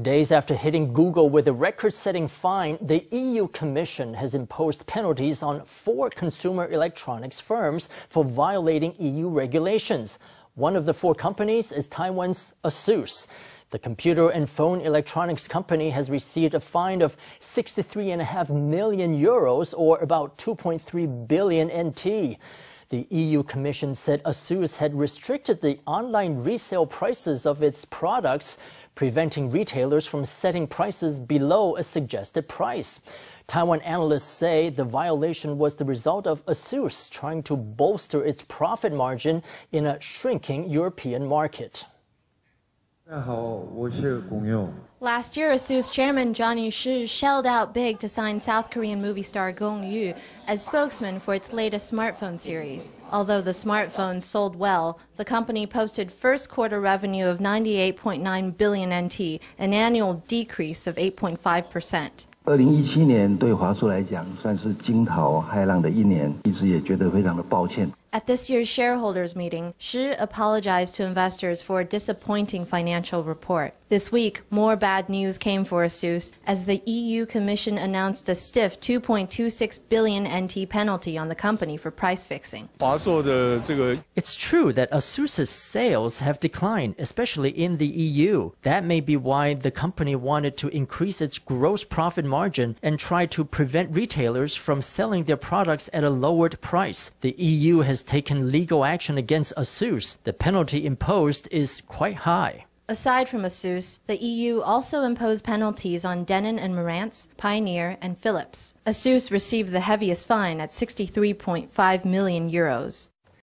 Days after hitting Google with a record-setting fine, the EU Commission has imposed penalties on 4 consumer electronics firms for violating EU regulations. One of the 4 companies is Taiwan's Asus. The computer and phone electronics company has received a fine of 63.5 million euros, or about 2.3 billion NT. The EU Commission said Asus had restricted the online resale prices of its products, preventing retailers from setting prices below a suggested price. Taiwan analysts say the violation was the result of Asus trying to bolster its profit margin in a shrinking European market. Last year, ASUS chairman Jonney Shih shelled out big to sign South Korean movie star Gong Yoo as spokesman for its latest smartphone series. Although the smartphone sold well, the company posted first quarter revenue of 98.9 billion NT, an annual decrease of 8.5%. 2017年对华硕来讲算是惊涛骇浪的一年，一直也觉得非常的抱歉。At this year's shareholders meeting, Shih apologized to investors for a disappointing financial report. This week, more bad news came for ASUS as the EU Commission announced a stiff 2.26 billion NT penalty on the company for price fixing. It's true that ASUS's sales have declined, especially in the EU. That may be why the company wanted to increase its gross profit margin and try to prevent retailers from selling their products at a lowered price. The EU has taken legal action against ASUS. The penalty imposed is quite high. Aside from ASUS, the EU also imposed penalties on Denon and Marantz, Pioneer, and Philips. ASUS received the heaviest fine at 63.5 million euros.